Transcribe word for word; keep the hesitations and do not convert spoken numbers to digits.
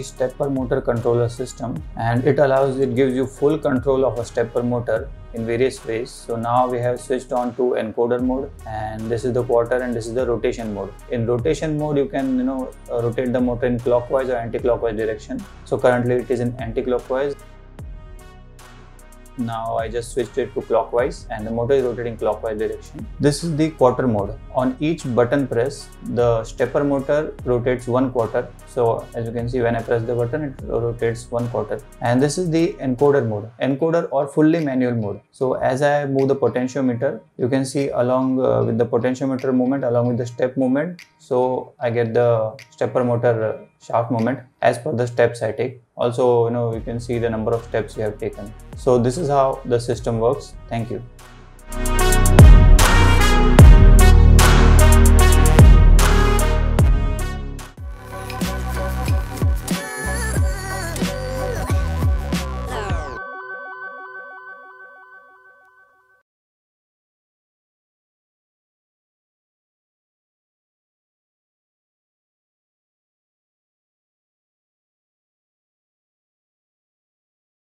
the stepper motor controller system, and it allows, it gives you full control of a stepper motor in various ways. So now we have switched on to encoder mode, and this is the quarter and this is the rotation mode. In rotation mode, you can you know rotate the motor in clockwise or anti-clockwise direction. So currently it is in anti-clockwise. Now I just switched it to clockwise and the motor is rotating clockwise direction. This is the quarter mode. On each button press, the stepper motor rotates one quarter. So as you can see, when I press the button, it rotates one quarter. And this is the encoder mode, encoder or fully manual mode. So as I move the potentiometer, you can see along uh, with the potentiometer movement, along with the step movement. So I get the stepper motor shaft movement as per the steps I take. Also, you know, you can see the number of steps you have taken. So this is how the system works. Thank you.